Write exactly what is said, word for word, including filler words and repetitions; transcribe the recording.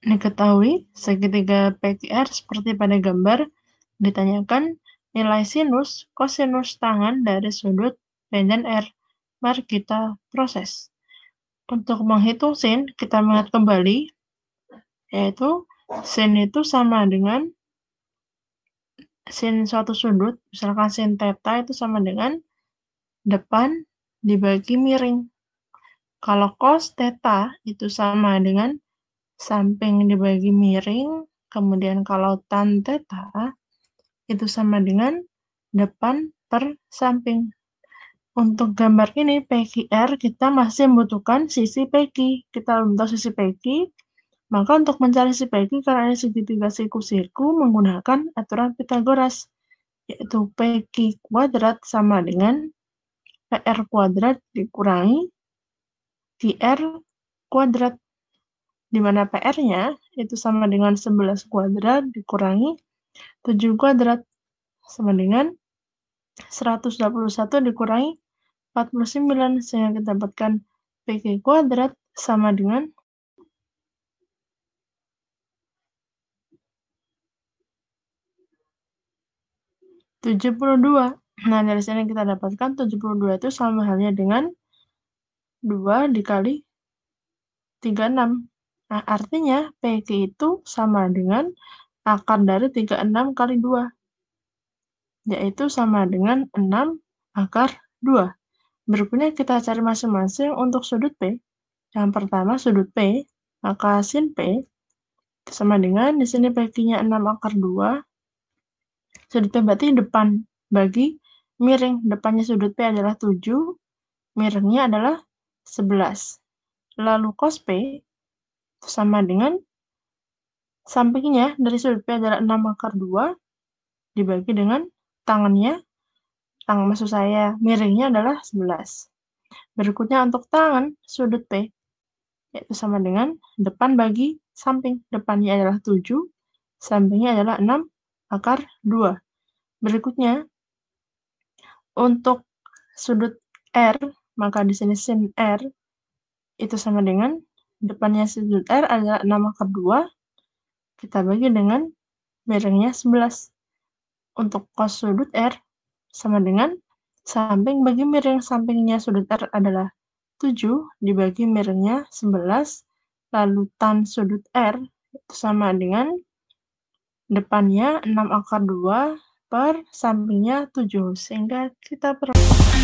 Diketahui, segitiga P Q R seperti pada gambar, ditanyakan nilai sinus kosinus tangan dari sudut P dan R. Mari kita proses. Untuk menghitung sin, kita mengingat kembali, yaitu sin itu sama dengan sin suatu sudut, misalkan sin theta itu sama dengan depan dibagi miring. Kalau cos theta itu sama dengan samping dibagi miring, kemudian kalau tan theta itu sama dengan depan per samping. Untuk gambar ini P Q R kita masih membutuhkan sisi P Q. Kita belum tahu sisi P Q, maka untuk mencari sisi P Q karena ini segitiga siku-siku menggunakan aturan Pythagoras, yaitu P Q kuadrat sama dengan P R kuadrat dikurangi Q R kuadrat, di mana P R-nya itu sama dengan sebelas kuadrat dikurangi tujuh kuadrat sama dengan seratus dua puluh satu dikurangi empat puluh sembilan, sehingga kita dapatkan P Q kuadrat sama dengan tujuh puluh dua. Nah, dari sini kita dapatkan tujuh puluh dua itu sama halnya dengan dua dikali tiga puluh enam. Nah, artinya P Q itu sama dengan akar dari tiga puluh enam kali dua, yaitu sama dengan enam akar dua. Berikutnya kita cari masing-masing untuk sudut P. Yang pertama sudut P, maka sin P sama dengan, di sini P Q-nya enam akar dua. Sudut P berarti depan bagi miring. Depannya sudut P adalah tujuh, miringnya adalah sebelas. Lalu cos P sama dengan sampingnya dari sudut P adalah enam akar dua dibagi dengan tangannya, tangan maksud saya miringnya adalah sebelas. Berikutnya untuk tangan sudut P, yaitu sama dengan depan bagi samping. Depannya adalah tujuh, sampingnya adalah enam akar dua. Berikutnya untuk sudut R, maka di sini sin R itu sama dengan depannya sudut R adalah enam akar dua, kita bagi dengan miringnya sebelas. Untuk cos sudut R sama dengan samping bagi miring. Sampingnya sudut R adalah tujuh dibagi miringnya sebelas. Lalu tan sudut R itu sama dengan depannya enam akar dua per sampingnya tujuh, sehingga kita peroleh